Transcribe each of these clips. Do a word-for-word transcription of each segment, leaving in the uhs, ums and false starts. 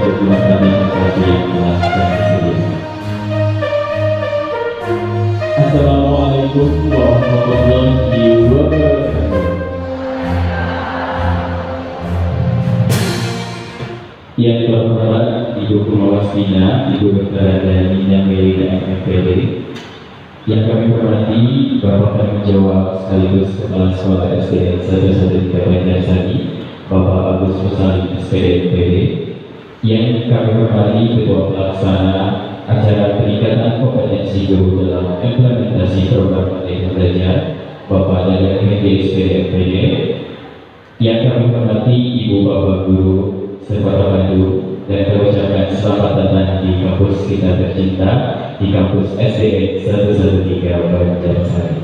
berbuat baik kepada yang telah terpilih. Assalamualaikum warahmatullahi wabarakatuh. Yang terhormat Ibu Kumawasina, Ibu Dokter Dhani yang dari M P D, yang kami hormati Bapak Tanggung Jawab sekaligus Kepala Sekolah S D N satu Kabupaten Sani, Bapak Agus Musali S P D M P D, yang kami hormati Ketua Pelaksana Acara Peningkatan Kompetensi Guru dalam Implementasi Program Merdeka Belajar, Bapak Dagang Komite S P D M P D, yang kami hormati Ibu Bapak Guru Sekota Bandung, dan terucapkan selamat datang di kampus kita tercinta, di kampus S D N satu tiga Kabupaten Sari.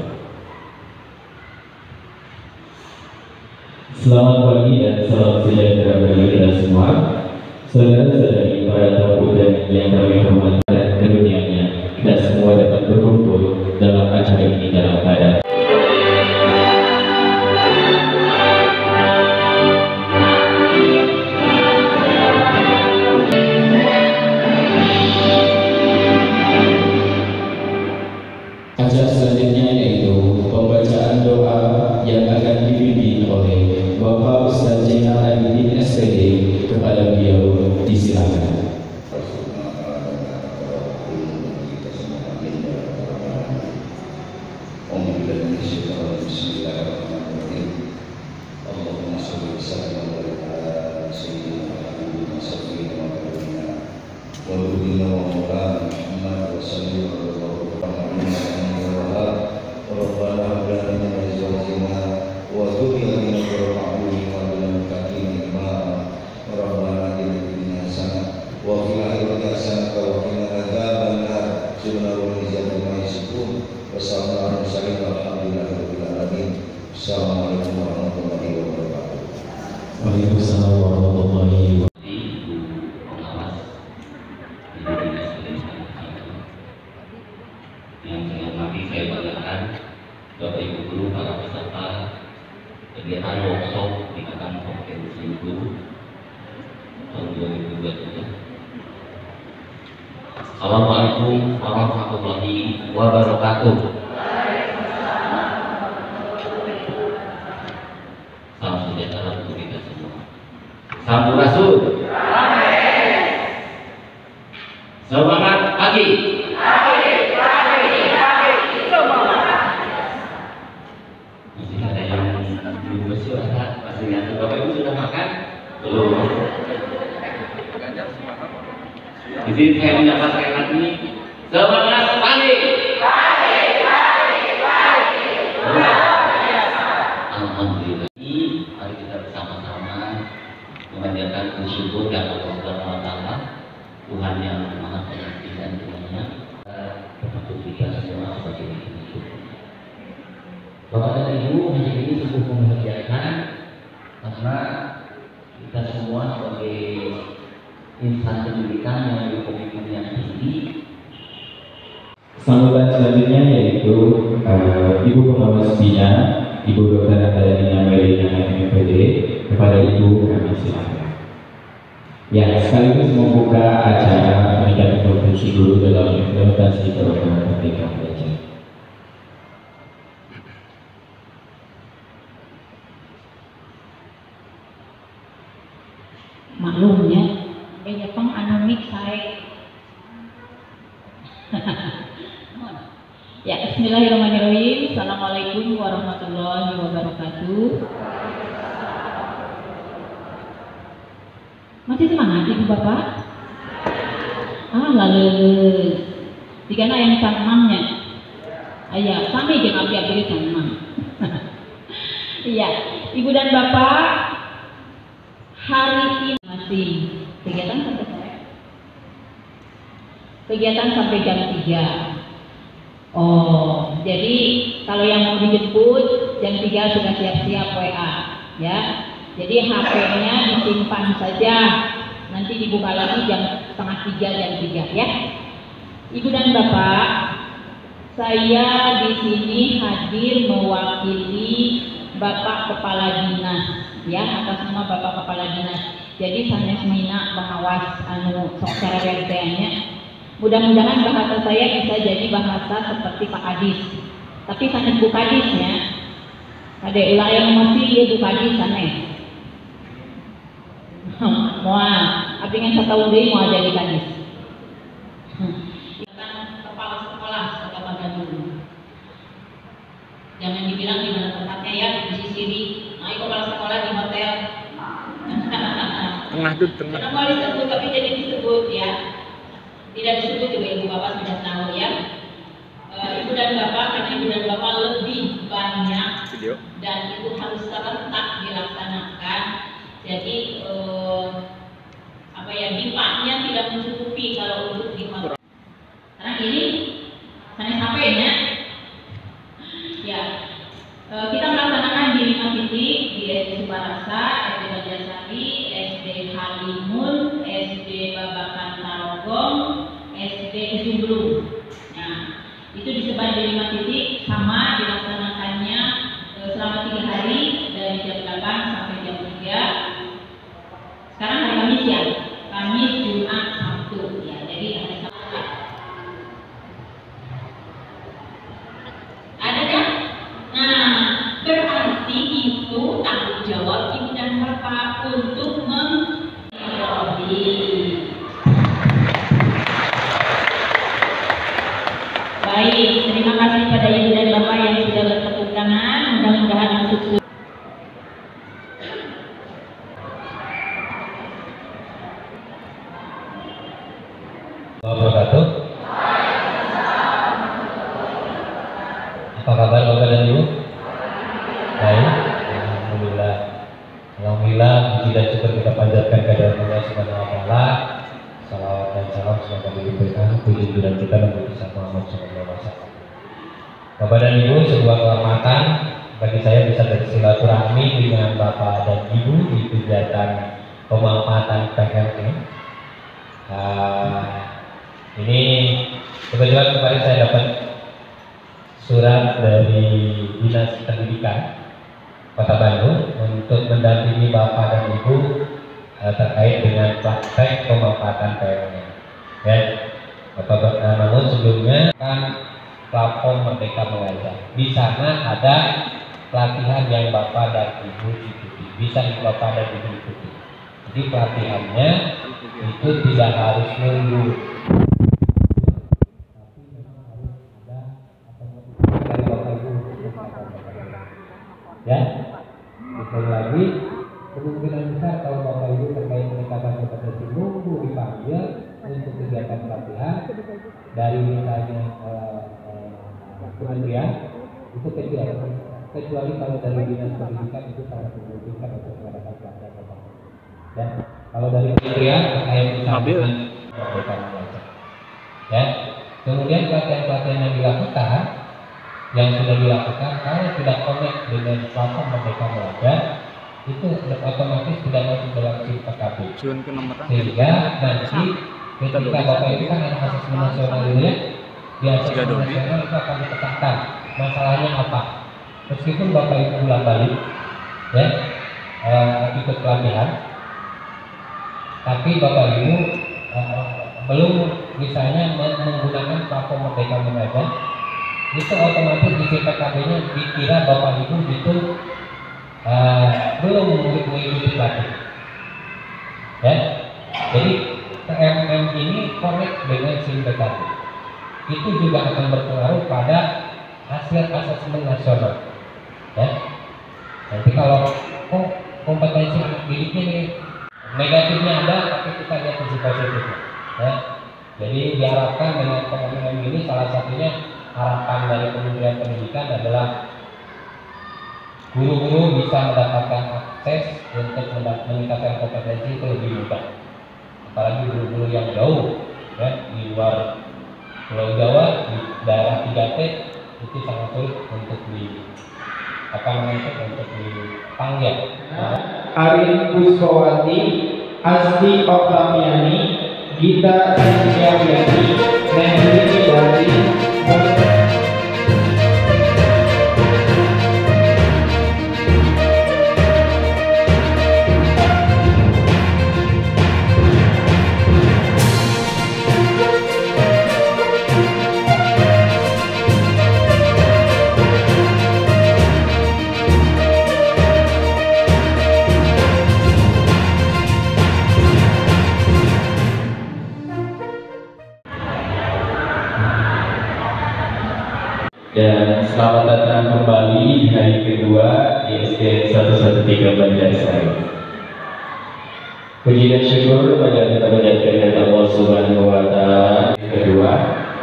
Selamat pagi dan salam sejahtera bagi kita semua. Saudara-saudari para tamu dan yang kami hormati dan karuniakan, kita semua dapat berkumpul dalam acara ini dalam keadaan Bapak Kepala Dinas, ya, atas nama Bapak Kepala Dinas Jadi sanes mina pengawas anu sok cerewetnya. Mudah-mudahan bahasa saya bisa jadi bahasa seperti Pak Kadis. Tapi sanes Bu Kadisnya, ada ulah yang masih dia Bu Kadis sanes. Wah, tapi yang setahun dia mau jadi Kadis. Jangan kepala sekolah kata Pak Bandung. Jangan dibilang di mana tempatnya ya di sini. Nah, kepala sekolah di hotel. Ngadut teman. Kenapa disebut tapi jadi disebut ya? Tidak disebut juga ibu bapak sudah tahu ya. E, ibu dan bapak karena ibu dan bapak lebih banyak video. Dan itu harus serentak dilaksanakan. Jadi e, apa ya bipaknya tidak mencukupi kalau untuk dimakan. Karena ini sanes H P-nya. Ya e, kita melaksanakan di lima titik di S D Subarasa, S D Banjarsari, S D Halimun, S D Babakan Tarogong, S D Ujung. Nah itu disebar di lima titik sama dilaksanakannya e, selama tiga hari dari jam delapan sampai jam tiga. Sekarang hari Kamis ya, Kamis, Jumat, Sabtu ya. Jadi hari Sabtu. Ada kan? Nah berarti itu tanggung jawab ibu dan bapak untuk mengikuti. Baik, terima kasih kepada ibu dan bapak yang sudah bertepuk tangan. Mudah-mudahan sukses. Apa kabar bapak dan ibu? Baik, alhamdulillah. Alhamdulillah, puji dan syukur kita panjatkan kepada Allah Subhanahu Wa Taala. Salawat dan salam semoga diberikan puji dan kita kepada Rasulullah Sallallahu Alaihi Wasallam. Bapak dan ibu, sebuah kehormatan bagi saya bisa bersilaturahmi dengan bapak dan ibu di kegiatan pemanfaatan P K M. Ini kebetulan kemarin saya dapat surat dari Dinas Pendidikan Kota Bandung untuk mendampingi bapak dan ibu eh, terkait dengan praktek pemanfaatan P K M. Ya, bapak namun sebelumnya kan platform Merdeka Belajar. Di sana ada pelatihan yang bapak dan ibu ikuti. Bisa bapak dan ibu ikuti. Jadi pelatihannya itu tidak harus nunggu. Ya, sekali lagi kemungkinan besar kalau bapak ibu terkait pendekatan kepada si nunggu dipanggil untuk kegiatan pelatihan dari misalnya kementerian itu kecuali kecuali kalau dari dinas pendidikan itu sangat membutuhkan untuk mengadakan pelatihan bapak. Ya, kalau dari kementerian terkait misalnya ya, kemudian pelatihan-pelatihan yang dilakukan. Yang sudah dilakukan kalau tidak connect dengan platform Merdeka Belajar itu otomatis tidak masuk dalam tim P K B. Sehingga nanti ketika bapak ibu kan ada asesmen nasional dulu ya, di asesmen nasional itu akan dipetakan masalahnya apa. Meskipun bapak ibu pulang balik ya eh, ikut pelatihan, tapi bapak ibu eh, belum misalnya menggunakan platform Merdeka Belajar. Itu otomatis di P K B-nya dikira bapak ibu itu uh, belum mengikuti pelatihan. Ya, jadi T M M ini connect dengan SIM P K B. Itu juga akan berpengaruh pada hasil asesmen nasional. Ya, nanti kalau oh, kompetensi anak didiknya nih negatifnya ada, tapi kita lihat sisi positifnya. Ya, jadi diharapkan dengan T M M ini salah satunya harapan dari Kementerian Pendidikan adalah guru-guru bisa mendapatkan akses untuk meningkatkan kompetensi itu lebih mudah. Apalagi guru-guru yang jauh, ya, di luar Pulau Jawa, di daerah tiga T itu sangat sulit untuk di apa namanya untuk dipanggil. Nah. Arin Puskowati, Asti Oktamiani, Gita Sintiawiyani, Mehdi Ibadi. Thank you. Dan selamat datang kembali di hari kedua di S D N seratus tiga belas Banjarsari. Puji dan syukur kepada kita panjatkan Allah Subhanahu wa taala kedua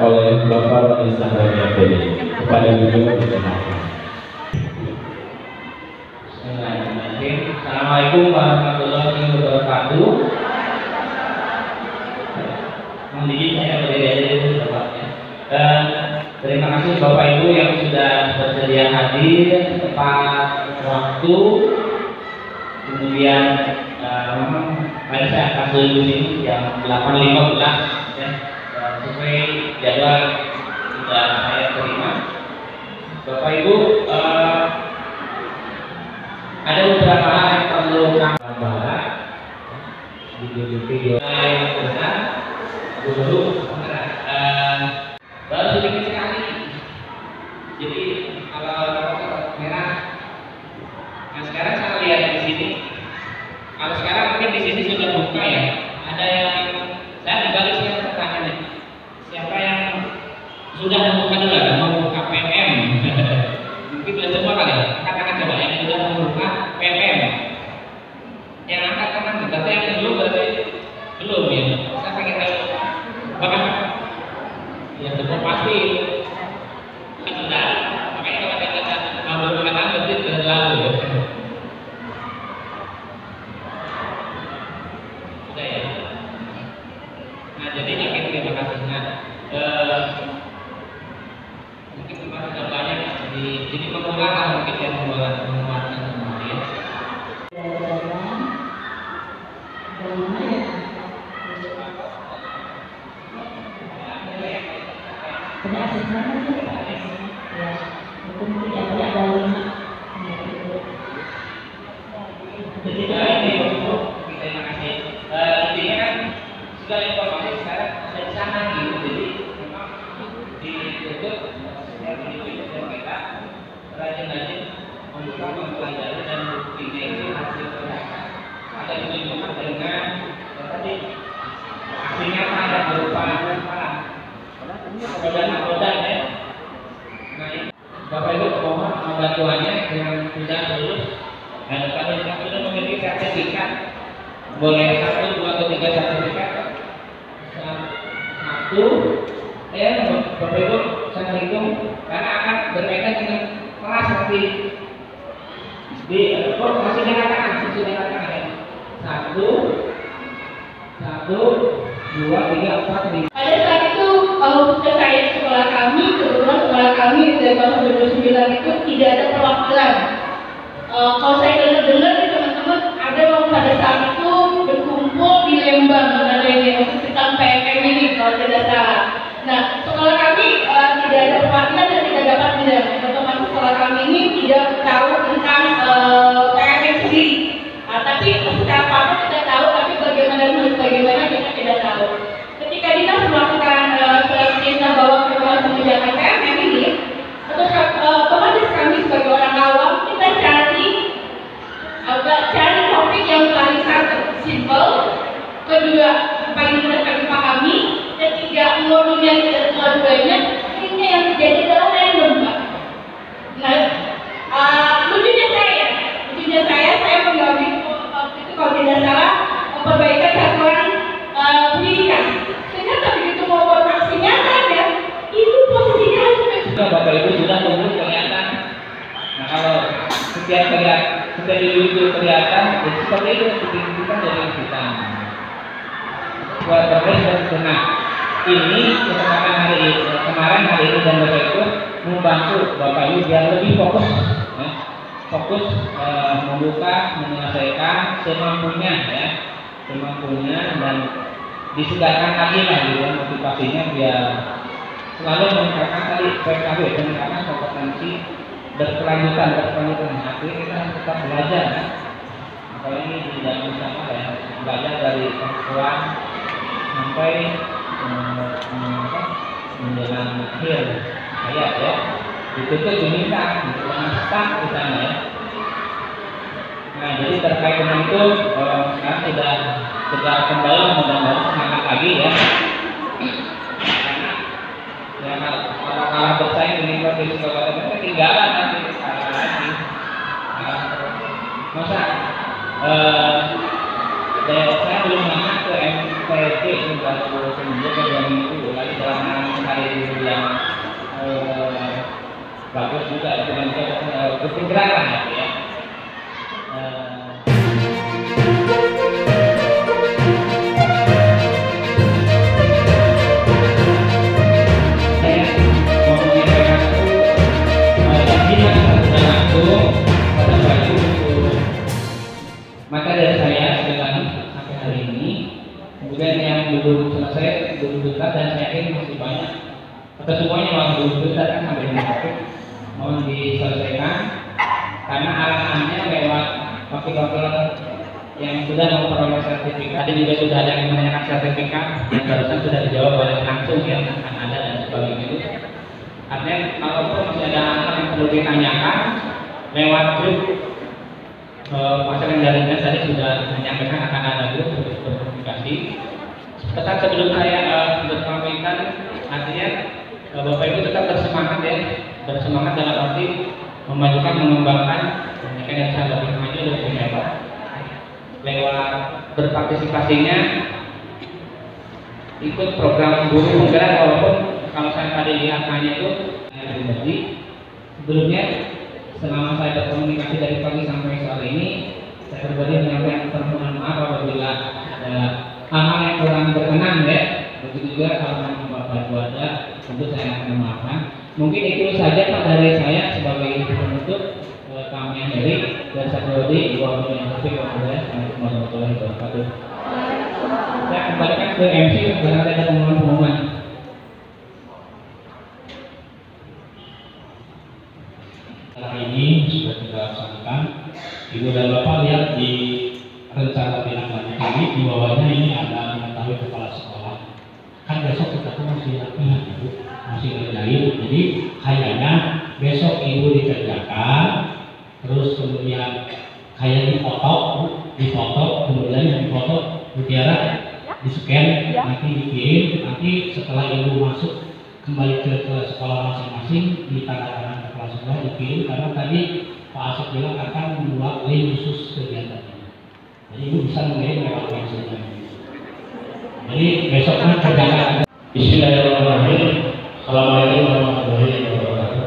oleh Bapak Wali Sahab kepada beliau bersama. Assalamualaikum warahmatullahi wabarakatuh. Mendidih saya berbeda dari tempatnya. Dan terima kasih Bapak Ibu yang sudah bersedia hadir tepat waktu. Kemudian pada saya kasus ini yang delapan lima belas ya, sesuai jadwal sudah saya terima. Bapak Ibu. Ada beberapa hal yang perlu kami bahas di video-video yang benar, dulu baru sedikit sekali. Jadi kalau rokok merah, nah sekarang saya lihat di sini. Kalau sekarang mungkin di sini sudah buka ya. Ada yang saya dibalik saya pertanyaannya, siapa yang sudah membuka dulu? Kalau malah bersaing dengan provinsi kabupaten ketinggalan nanti kesalahan lagi. Masa eh, saya belum nanya ke M P T sudah seminggu ke dua minggu lagi selama hari yang eh, bagus juga dengan kepergerakan ya. Dan saya yakin masih banyak atau semuanya mau dibuka kan sampai topik mau diselesaikan karena arahannya lewat topik-topik yang sudah memperoleh sertifikat. Tadi juga sudah ada yang menanyakan sertifikat yang barusan sudah dijawab oleh langsung yang akan ada dan sebagainya itu. Artinya kalaupun masih ada hal yang perlu ditanyakan lewat grup eh, masyarakat dari Dinas tadi sudah menyampaikan akan ada grup untuk berkomunikasi. Tetap sebelum saya menyampaikan, uh, artinya uh, Bapak Ibu tetap bersemangat ya, bersemangat dalam arti memajukan, mengembangkan pendidikan yang sangat lebih maju dan lebih hebat. Lewat berpartisipasinya, ikut program guru penggerak walaupun kalau saya tadi lihat hanya itu yang pribadi. Sebelumnya, selama saya berkomunikasi dari pagi sampai sore ini, saya pribadi menyampaikan permohonan maaf apabila ada hal-hal yang kurang berkenan ya, begitu juga kalau Bapak Ibu tentu saya akan memaafkan. Mungkin itu saja Pak dari saya sebagai penutup kami yang dari dan satu dari dua puluh yang lebih warahmatullahi wabarakatuh. Saya kembalikan ke M C karena ada pengumuman-pengumuman. Hari ini sudah kita laksanakan. Ibu dan Bapak lihat di rencana tindakannya kami di bawahnya ini ada mengetahui kepala sekolah. Kan besok kita tuh masih latihan ibu, masih ngerjain. Jadi kayaknya besok ibu dikerjakan, terus kemudian kayak difoto, difoto, kemudian yang difoto mutiara, di scan, nanti dikirim, nanti setelah ibu masuk kembali ke, ke sekolah masing-masing ditandatangan kepala sekolah dikirim karena tadi Pak Asep bilang akan membuat link khusus kegiatan. Jadi ibu bisa mengirim lewat website. Jadi besoknya kerjaan. Bismillahirrahmanirrahim. Assalamualaikum warahmatullahi wabarakatuh.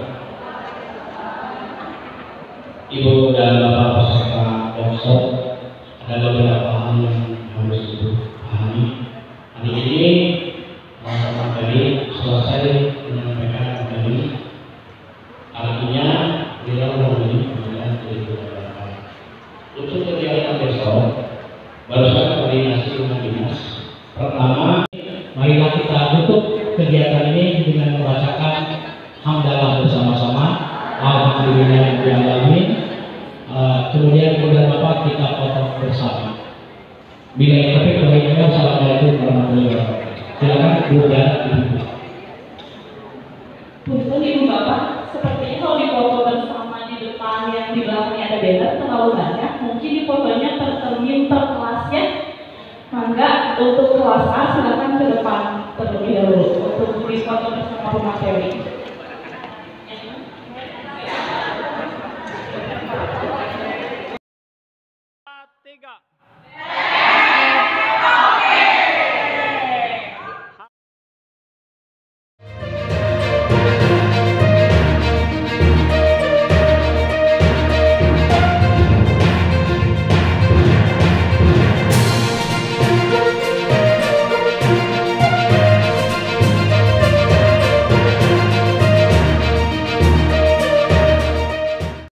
Ibu dan bapak peserta workshop, ada beberapa hal yang harus ibu pahami. Hari ini masalah dari selesai menyampaikan materi. Artinya beliau memberi penilaian dari ibu dan bapak. Untuk kegiatan besok. Barusan koordinasi dengan dinas. Pertama, marilah kita tutup kegiatan ini dengan membacakan hamdalah bersama-sama. Alhamdulillah yang alamin. Uh, kemudian kemudian bapak kita potong bersama. Bila itu baiknya assalamualaikum warahmatullahi wabarakatuh. Silakan ibu dan ibu. Punten ibu bapak, sepertinya kalau dipoto bersama di depan yang di belakangnya ada banner terlalu banyak. Mungkin dipotonya per termin per kelasnya. Maka untuk kelas A silakan ke depan terlebih dahulu untuk difoto bersama pemateri.